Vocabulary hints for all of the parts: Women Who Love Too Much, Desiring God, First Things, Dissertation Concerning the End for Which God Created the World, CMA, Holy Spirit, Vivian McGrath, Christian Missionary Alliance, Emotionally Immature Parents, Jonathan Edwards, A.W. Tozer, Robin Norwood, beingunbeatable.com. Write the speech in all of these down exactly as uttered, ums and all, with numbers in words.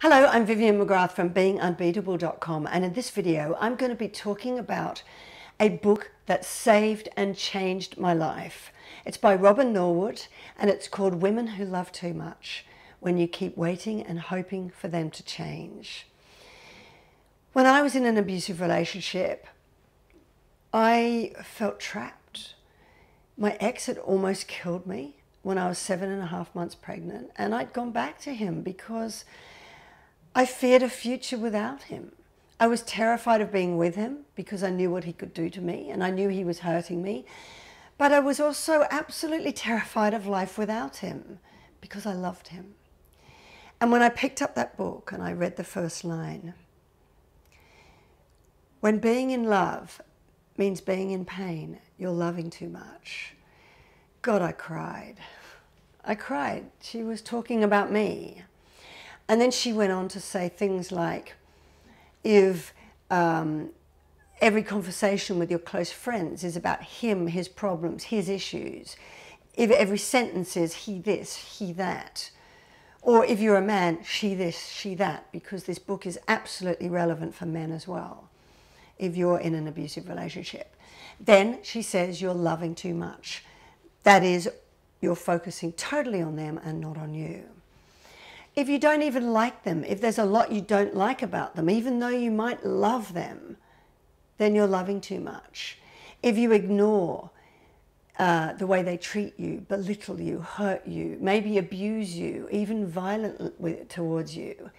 Hello, I'm Vivian McGrath from being unbeatable dot com, and in this video I'm going to be talking about a book that saved and changed my life. It's by Robin Norwood and it's called Women Who Love Too Much, When You Keep Waiting and Hoping for Them to Change. When I was in an abusive relationship, I felt trapped. My ex had almost killed me when I was seven and a half months pregnant, and I'd gone back to him because I feared a future without him. I was terrified of being with him because I knew what he could do to me and I knew he was hurting me. But I was also absolutely terrified of life without him because I loved him. And when I picked up that book and I read the first line, when being in love means being in pain, you're loving too much. God, I cried. I cried. She was talking about me. And then she went on to say things like, if um, every conversation with your close friends is about him, his problems, his issues, if every sentence is he this, he that, or if you're a man, she this, she that, because this book is absolutely relevant for men as well, if you're in an abusive relationship, then she says you're loving too much. That is, you're focusing totally on them and not on you. If you don't even like them, if there's a lot you don't like about them, even though you might love them, then you're loving too much. If you ignore uh, the way they treat you, belittle you, hurt you, maybe abuse you, even violent towards you,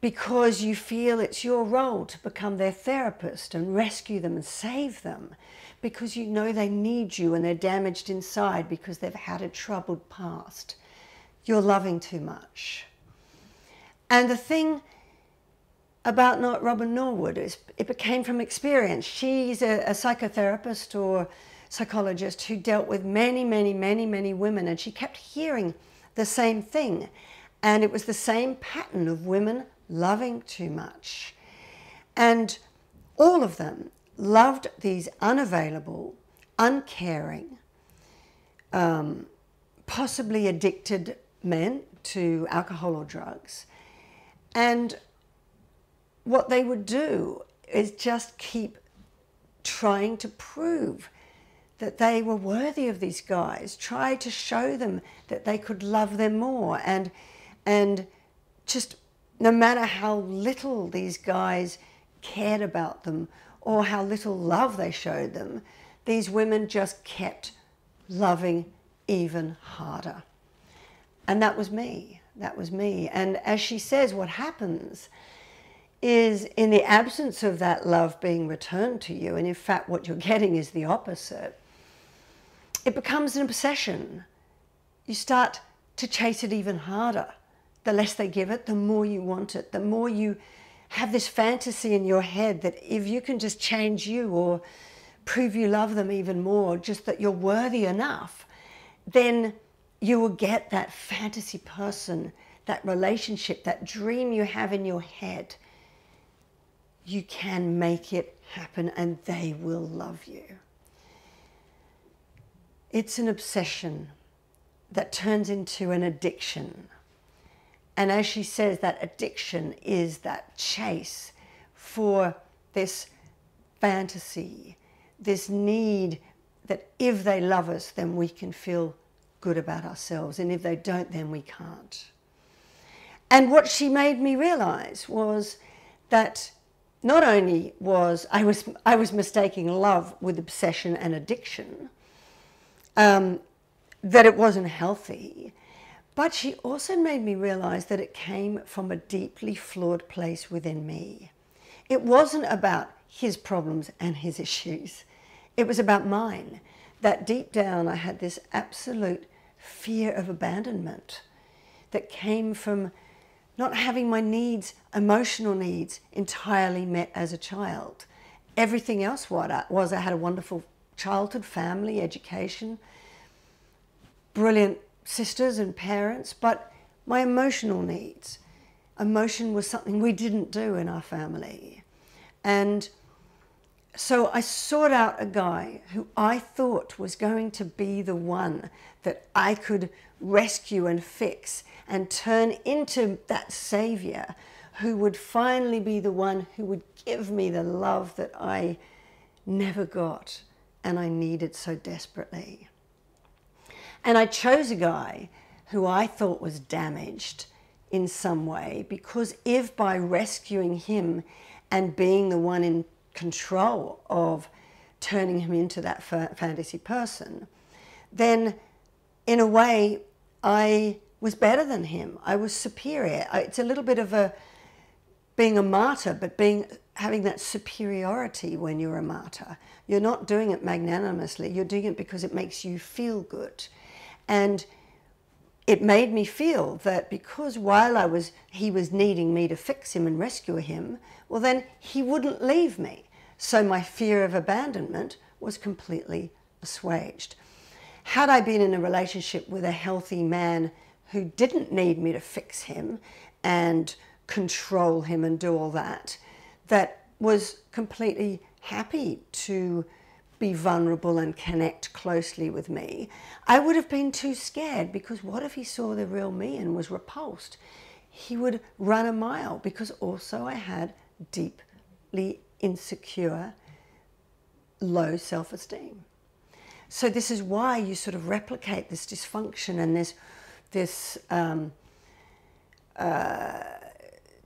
because you feel it's your role to become their therapist and rescue them and save them, because you know they need you and they're damaged inside because they've had a troubled past. You're loving too much. And the thing about not Robin Norwood is it came from experience. She's a, a psychotherapist or psychologist who dealt with many, many, many, many women, and she kept hearing the same thing. And it was the same pattern of women loving too much. And all of them loved these unavailable, uncaring, um, possibly addicted men to alcohol or drugs. And what they would do is just keep trying to prove that they were worthy of these guys, try to show them that they could love them more. And, and just no matter how little these guys cared about them or how little love they showed them, these women just kept loving even harder. And that was me, that was me. And as she says, what happens is in the absence of that love being returned to you, and in fact what you're getting is the opposite, it becomes an obsession. You start to chase it even harder. The less they give it, the more you want it, the more you have this fantasy in your head that if you can just change you or prove you love them even more, just that you're worthy enough, then you will get that fantasy person, that relationship, that dream you have in your head. You can make it happen and they will love you. It's an obsession that turns into an addiction. And as she says, that addiction is that chase for this fantasy, this need that if they love us, then we can feel good about ourselves. And if they don't, then we can't. And what she made me realize was that not only was I was, I was mistaking love with obsession and addiction, um, that it wasn't healthy, but she also made me realize that it came from a deeply flawed place within me. It wasn't about his problems and his issues. It was about mine, that deep down I had this absolute fear of abandonment that came from not having my needs, emotional needs, entirely met as a child. Everything else was, I had a wonderful childhood, family, education, brilliant sisters and parents, but my emotional needs, emotion was something we didn't do in our family. And So I sought out a guy who I thought was going to be the one that I could rescue and fix and turn into that savior who would finally be the one who would give me the love that I never got and I needed so desperately. And I chose a guy who I thought was damaged in some way, because if by rescuing him and being the one in control of turning him into that fantasy person, then in a way I was better than him. I was superior. It's a little bit of a being a martyr, but being having that superiority when you're a martyr. You're not doing it magnanimously. You're doing it because it makes you feel good. And it made me feel that because while I was, he was needing me to fix him and rescue him, well then he wouldn't leave me. So my fear of abandonment was completely assuaged. Had I been in a relationship with a healthy man who didn't need me to fix him and control him and do all that, that was completely happy to be vulnerable and connect closely with me, I would have been too scared, because what if he saw the real me and was repulsed? He would run a mile, because also I had deeply insecure, low self-esteem. So this is why you sort of replicate this dysfunction and this, this um, uh,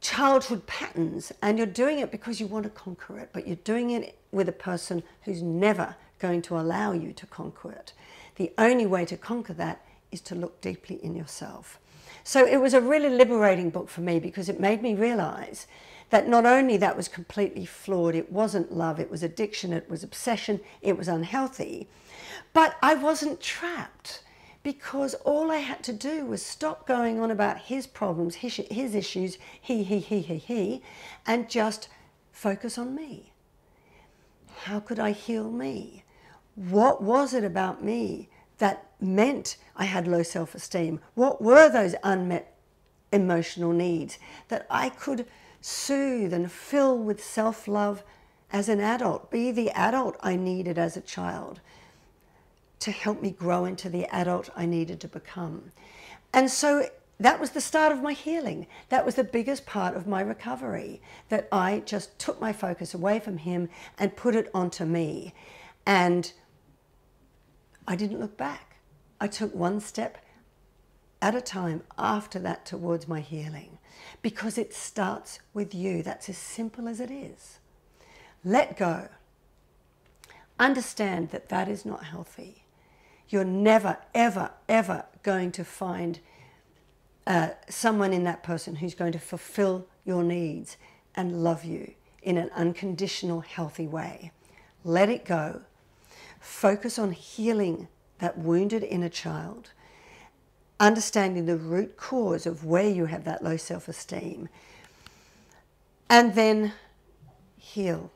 childhood patterns, and you're doing it because you want to conquer it, but you're doing it with a person who's never going to allow you to conquer it. The only way to conquer that is to look deeply in yourself. So it was a really liberating book for me, because it made me realize that not only that was completely flawed, it wasn't love, it was addiction, it was obsession, it was unhealthy, but I wasn't trapped, because all I had to do was stop going on about his problems, his, his issues, he, he, he, he, he, and just focus on me. How could I heal me? What was it about me that meant I had low self-esteem? What were those unmet emotional needs that I could soothe and fill with self-love as an adult, be the adult I needed as a child, to help me grow into the adult I needed to become? And so that was the start of my healing. That was the biggest part of my recovery, that I just took my focus away from him and put it onto me. And I didn't look back. I took one step at a time after that towards my healing, because it starts with you. That's as simple as it is. Let go. Understand that that is not healthy. You're never, ever, ever going to find uh, someone in that person who's going to fulfill your needs and love you in an unconditional, healthy way. Let it go. Focus on healing that wounded inner child, understanding the root cause of where you have that low self-esteem, and then heal.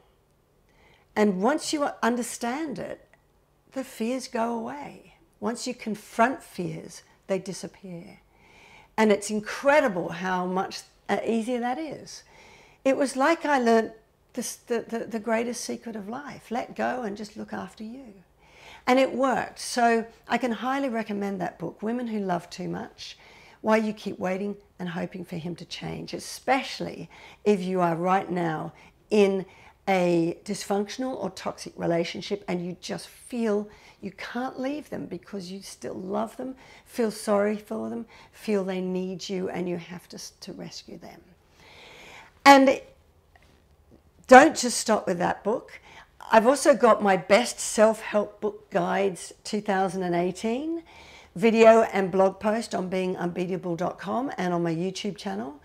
And once you understand it, the fears go away. Once you confront fears, they disappear. And it's incredible how much easier that is. It was like I learned this, the, the, the greatest secret of life. Let go and just look after you. And it worked. So I can highly recommend that book, Women Who Love Too Much, Why You Keep Waiting and Hoping for Him to Change, especially if you are right now in a dysfunctional or toxic relationship and you just feel you can't leave them, because you still love them, feel sorry for them, feel they need you and you have to, to rescue them. And don't just stop with that book. I've also got my best self-help book guides two thousand eighteen video and blog post on being unbeatable dot com and on my YouTube channel.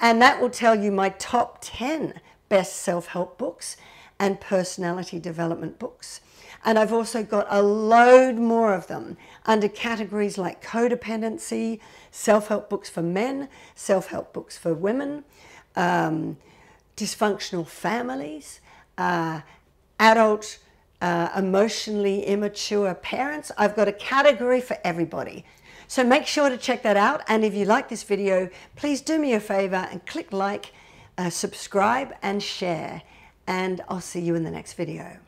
And that will tell you my top ten best self-help books and personality development books. And I've also got a load more of them under categories like codependency, self-help books for men, self-help books for women, um, dysfunctional families, uh, adult uh, emotionally immature parents. I've got a category for everybody. So make sure to check that out. And if you like this video, please do me a favor and click like, Uh, subscribe and share, and I'll see you in the next video.